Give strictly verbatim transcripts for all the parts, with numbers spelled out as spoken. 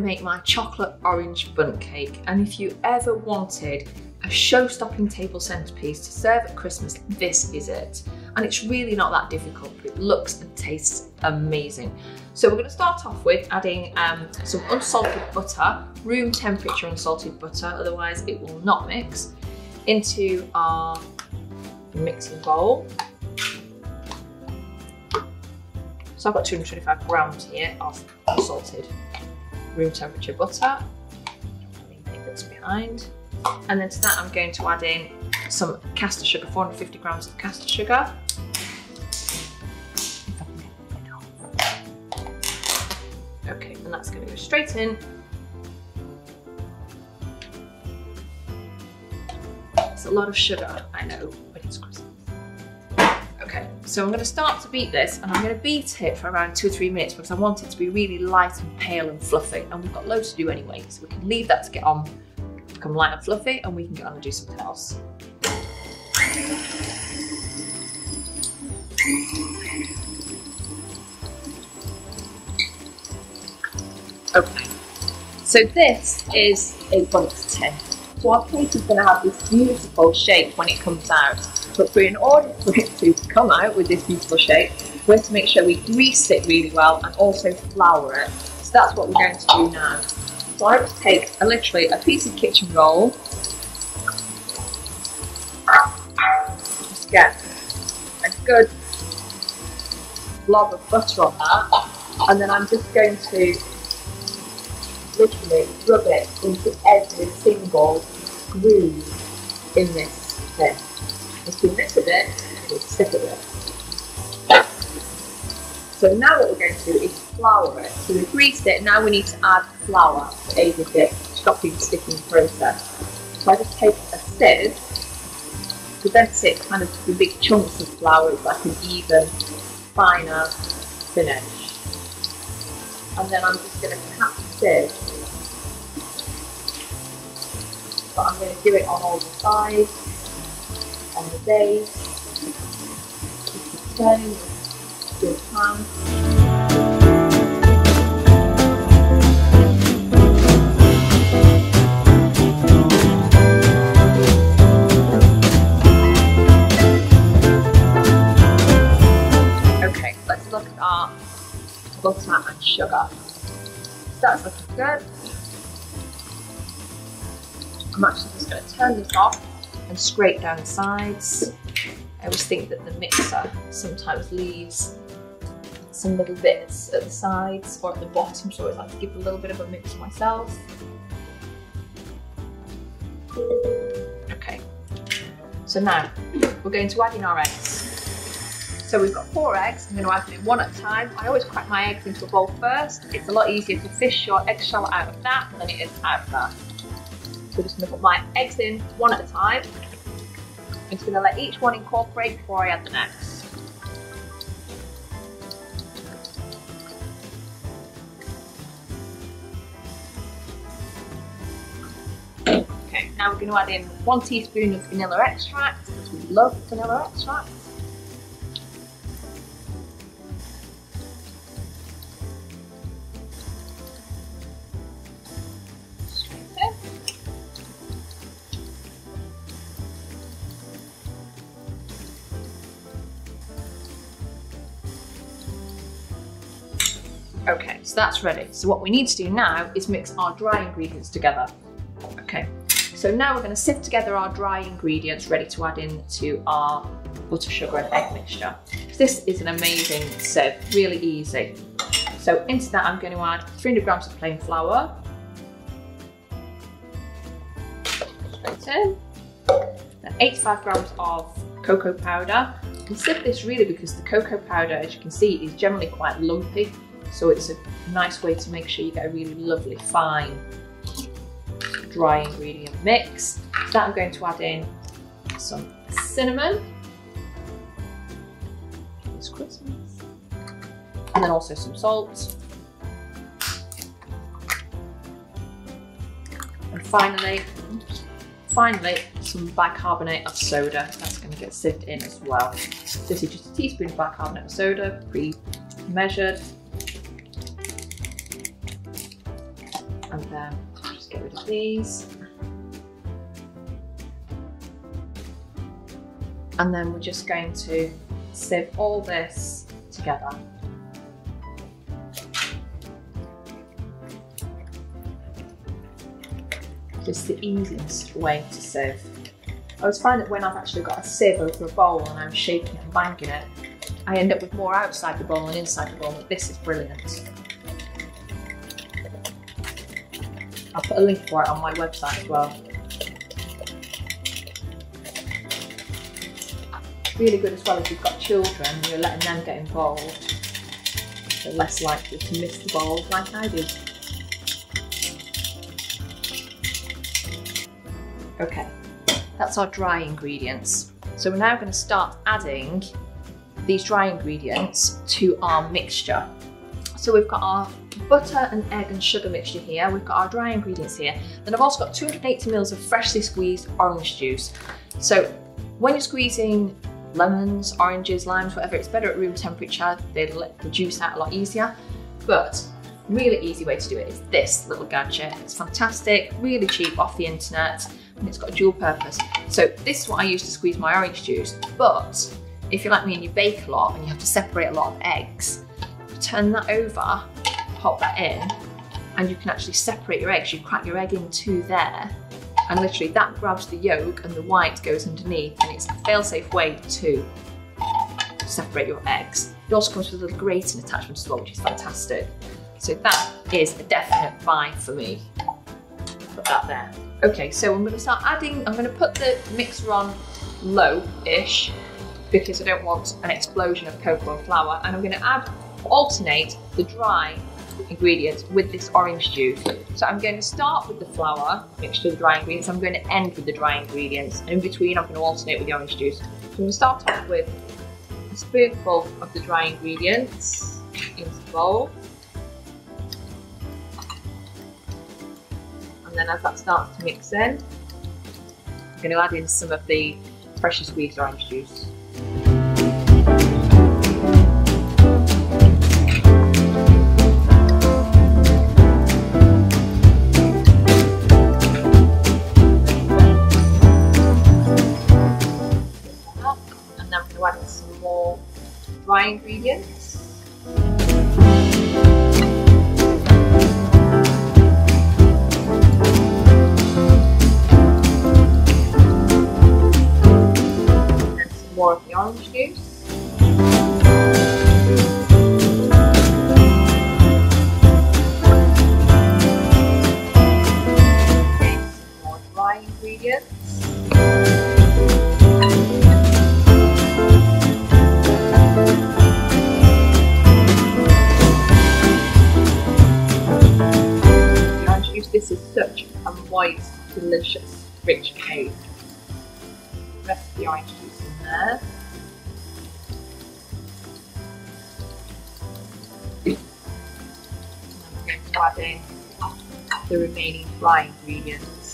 to make my chocolate orange bundt cake, and if you ever wanted a show-stopping table centrepiece to serve at Christmas, this is it. And it's really not that difficult, but it looks and tastes amazing. So we're going to start off with adding um, some unsalted butter, room temperature unsalted butter, otherwise it will not mix, into our mixing bowl. So I've got two hundred twenty-five grams here of unsalted room temperature butter. Don't want anything that's behind. And then to that I'm going to add in some caster sugar, four hundred fifty grams of caster sugar. Okay, and that's going to go straight in. It's a lot of sugar, I know, but it's Christmas. Okay, so I'm going to start to beat this, and I'm going to beat it for around two or three minutes because I want it to be really light and pale and fluffy, and we've got loads to do anyway, so we can leave that to get on, become light and fluffy, and we can get on and do something else. Okay, so this is a bundt tin. So our cake is going to have this beautiful shape when it comes out. But for in order for it to come out with this beautiful shape, we have to make sure we grease it really well and also flour it. So that's what we're going to do now. So I would take a, literally a piece of kitchen roll. Just get a good blob of butter on that, and then I'm just going to literally rub it into every single groove in this thing. If we mix a bit, we'll stick a bit. So now what we're going to do is flour it. So we've greased it, now we need to add flour to aid with this chopping, sticking process. So I just take a sieve, present it kind of the big chunks of flour as like an even, finer finish. And then I'm just going to cap the sieve. But I'm going to do it on all the sides. On the base, turn with your hand. Okay, let's look at our butter and sugar. That's looking good. I'm actually just going to turn this off and scrape down the sides. I always think that the mixer sometimes leaves some little bits at the sides or at the bottom, so I always like to give a little bit of a mix myself. Okay, so now we're going to add in our eggs. So we've got four eggs, I'm going to add them in one at a time. I always crack my eggs into a bowl first. It's a lot easier to fish your eggshell out of that than it is out of that. So I'm just going to put my eggs in one at a time. I'm just going to let each one incorporate before I add the next. Okay, now we're going to add in one teaspoon of vanilla extract because we love vanilla extract. Okay, so that's ready. So what we need to do now is mix our dry ingredients together. Okay, so now we're going to sift together our dry ingredients ready to add in to our butter, sugar and egg mixture. This is an amazing sieve, really easy. So into that I'm going to add three hundred grams of plain flour. Straight in. Then eighty-five grams of cocoa powder. You can sift this really because the cocoa powder, as you can see, is generally quite lumpy. So it's a nice way to make sure you get a really lovely, fine, dry ingredient mix. To that I'm going to add in some cinnamon. It's Christmas. And then also some salt. And finally, finally, some bicarbonate of soda. That's going to get sifted in as well. This is just a teaspoon of bicarbonate of soda, pre-measured. and then just get rid of these. And then we're just going to sieve all this together. Just the easiest way to sieve. I always find that when I've actually got a sieve over a bowl and I'm shaking it and banging it, I end up with more outside the bowl and inside the bowl, but this is brilliant. I'll put a link for it on my website as well. Really good as well if you've got children and you're letting them get involved. They're less likely to miss the bowl like I did. Okay. That's our dry ingredients. So we're now going to start adding these dry ingredients to our mixture. So we've got our butter and egg and sugar mixture here. We've got our dry ingredients here. Then I've also got two hundred eighty milliliters of freshly squeezed orange juice. So when you're squeezing lemons, oranges, limes, whatever, it's better at room temperature. They let the juice out a lot easier. But really easy way to do it is this little gadget. It's fantastic, really cheap off the internet. And it's got a dual purpose. So this is what I use to squeeze my orange juice, but if you're like me and you bake a lot and you have to separate a lot of eggs, turn that over, pop that in, and you can actually separate your eggs. You crack your egg in two there, and literally that grabs the yolk and the white goes underneath, and it's a fail-safe way to separate your eggs. It also comes with a little grating attachment as well, which is fantastic. So that is a definite buy for me. Put that there. Okay, so I'm going to start adding, I'm going to put the mixer on low-ish because I don't want an explosion of cocoa and flour, and I'm going to add, alternate the dry ingredients with this orange juice. So I'm going to start with the flour, mixture of the dry ingredients, I'm going to end with the dry ingredients, and in between I'm going to alternate with the orange juice. So I'm going to start off with a spoonful of the dry ingredients into the bowl. And then as that starts to mix in, I'm going to add in some of the freshly squeezed orange juice. And then I'm going to add in some more dry ingredients. More of the orange juice. Okay, some more dry ingredients. The orange juice, this is such a moist, delicious, rich cake. The rest of the orange juice. There. And I'm going to add in the remaining dry ingredients.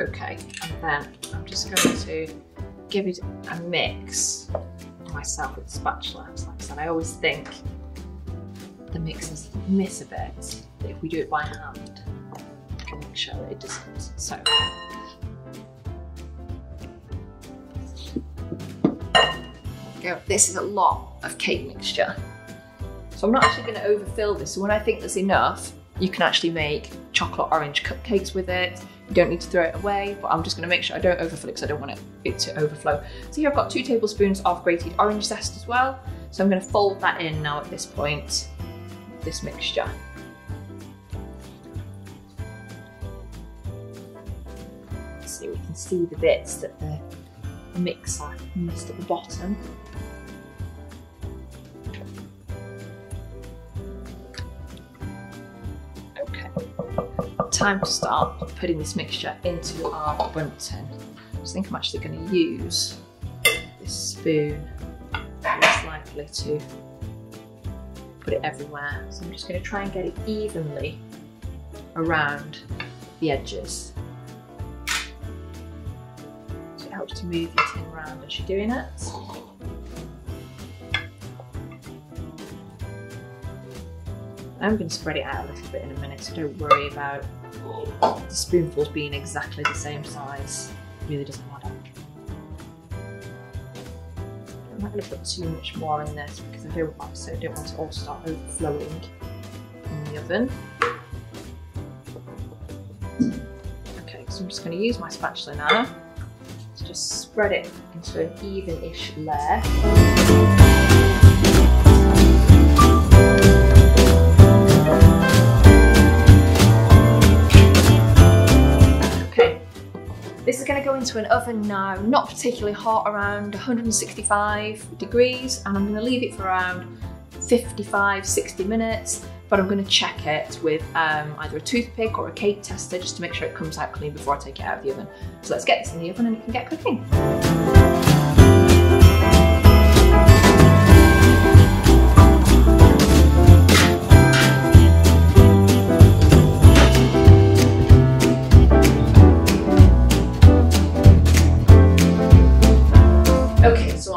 Okay, and then I'm just going to give it a mix myself with a spatula. Like I said, I always think the mixers miss a bit, but if we do it by hand, we can make sure that it doesn't. So, go. This is a lot of cake mixture. So I'm not actually going to overfill this. So when I think there's enough, you can actually make chocolate orange cupcakes with it. You don't need to throw it away, but I'm just going to make sure I don't overfill it because I don't want it to overflow. So here I've got two tablespoons of grated orange zest as well. So I'm going to fold that in now at this point. This mixture. So we can see the bits that the mixer missed at the bottom. Okay, time to start putting this mixture into our bunting. I just think I'm actually going to use this spoon. It's likely to put it everywhere. So I'm just going to try and get it evenly around the edges. So it helps have to move your tin around as you're doing it. I'm going to spread it out a little bit in a minute, so don't worry about the spoonfuls being exactly the same size. It really doesn't matter. I'm not going to put too much more in this because I don't want so I don't want it all to start overflowing in the oven. Okay, so I'm just going to use my spatula now to just spread it into an even-ish layer. This is going to go into an oven now, not particularly hot, around one hundred sixty-five degrees, and I'm going to leave it for around fifty-five, sixty minutes, but I'm going to check it with um, either a toothpick or a cake tester just to make sure it comes out clean before I take it out of the oven. So let's get this in the oven and it can get cooking.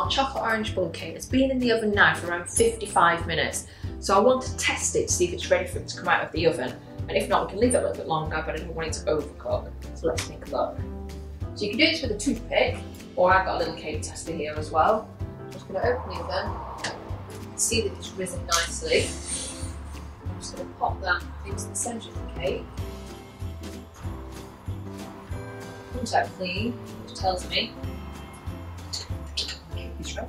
Chocolate orange bundt cake. It's been in the oven now for around fifty-five minutes, so I want to test it to see if it's ready for it to come out of the oven, and if not we can leave it a little bit longer, but I don't want it to overcook. So let's take a look. So you can do this with a toothpick, or I've got a little cake tester here as well. I'm just going to open the oven, see that it's risen nicely. I'm just going to pop that into the centre of the cake. It comes out clean, which tells me so I'm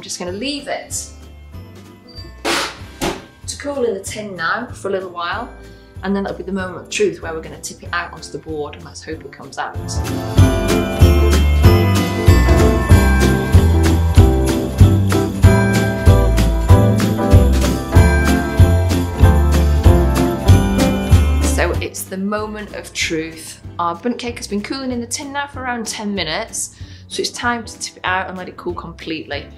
just going to leave it to cool in the tin now for a little while, and then that'll be the moment of truth where we're going to tip it out onto the board, and let's hope it comes out. It's the moment of truth. Our bundt cake has been cooling in the tin now for around ten minutes, so it's time to tip it out and let it cool completely.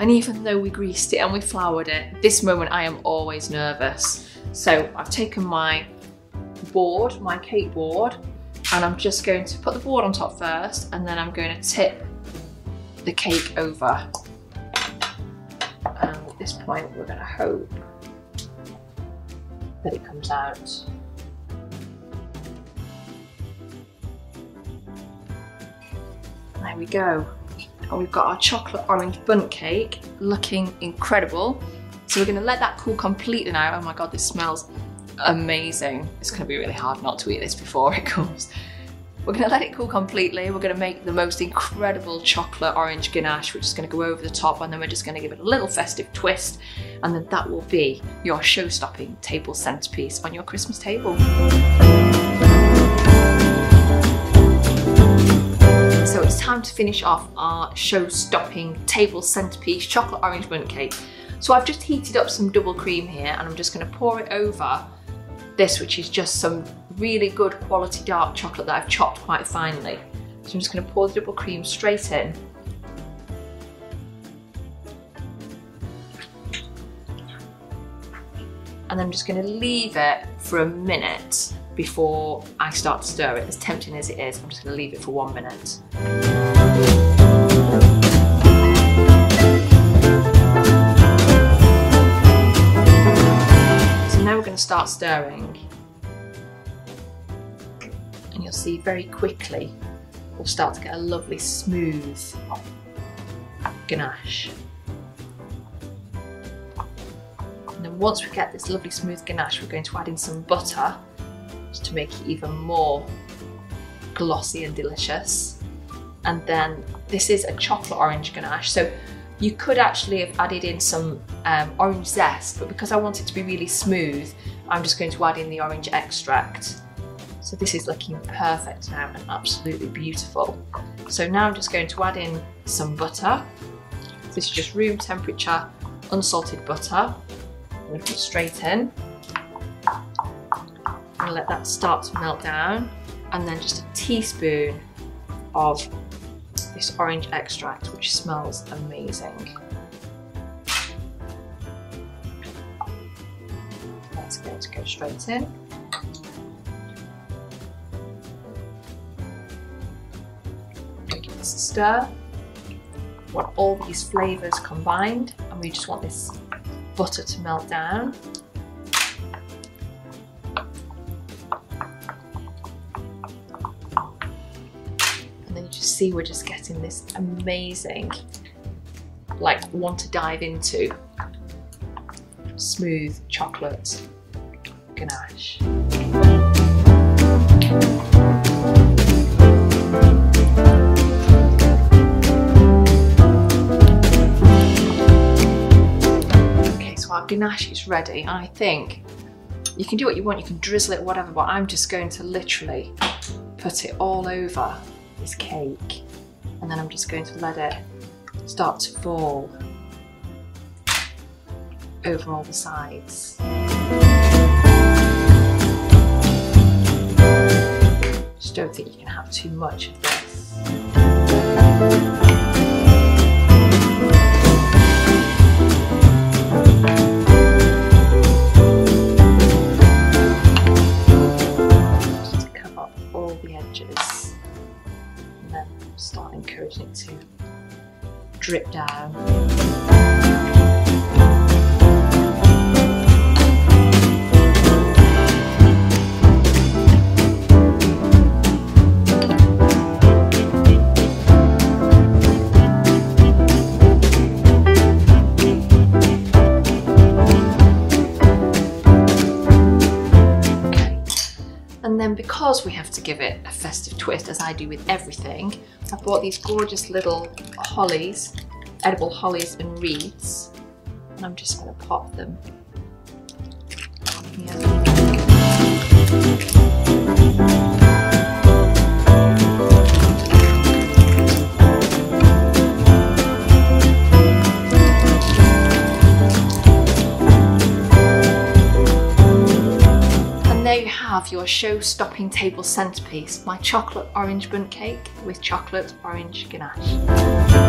And even though we greased it and we floured it, this moment I am always nervous. So I've taken my board, my cake board, and I'm just going to put the board on top first, and then I'm going to tip the cake over. And at this point we're going to hope that it comes out. There we go, and we've got our chocolate orange bundt cake looking incredible. So we're going to let that cool completely now. Oh my god, this smells amazing. It's going to be really hard not to eat this before it comes. We're going to let it cool completely. We're going to make the most incredible chocolate orange ganache, which is going to go over the top, and then we're just going to give it a little festive twist, and then that will be your show-stopping table centerpiece on your Christmas table. So it's time to finish off our show-stopping table centerpiece chocolate orange bundt cake. So I've just heated up some double cream here, and I'm just going to pour it over this, which is just some really good quality dark chocolate that I've chopped quite finely. So I'm just going to pour the double cream straight in. And I'm just going to leave it for a minute before I start to stir it. As tempting as it is, I'm just going to leave it for one minute. So now we're going to start stirring. And you'll see very quickly we'll start to get a lovely smooth ganache. And then once we get this lovely smooth ganache, we're going to add in some butter just to make it even more glossy and delicious. And then this is a chocolate orange ganache, so you could actually have added in some um, orange zest, but because I want it to be really smooth, I'm just going to add in the orange extract. So this is looking perfect now and absolutely beautiful. So now I'm just going to add in some butter. This is just room temperature unsalted butter. I'm going to put it straight in. I'm going to let that start to melt down, and then just a teaspoon of this orange extract, which smells amazing. that's going to go straight in. Give this a stir. We want all these flavours combined, and we just want this butter to melt down. And then you just see we're just getting this amazing, like, one to dive into, smooth chocolate ganache. Okay, so our ganache is ready. I think you can do what you want, you can drizzle it, whatever, but I'm just going to literally put it all over this cake, and then I'm just going to let it start to fall over all the sides. Just don't think you can have too much of this. Just to cover up all the edges, and then start encouraging it to drip down. And then, because we have to give it a festive twist, as I do with everything, I bought these gorgeous little hollies, edible hollies and reeds, and I'm just going to pop them. Have your show-stopping table centrepiece, my chocolate orange bundt cake with chocolate orange ganache.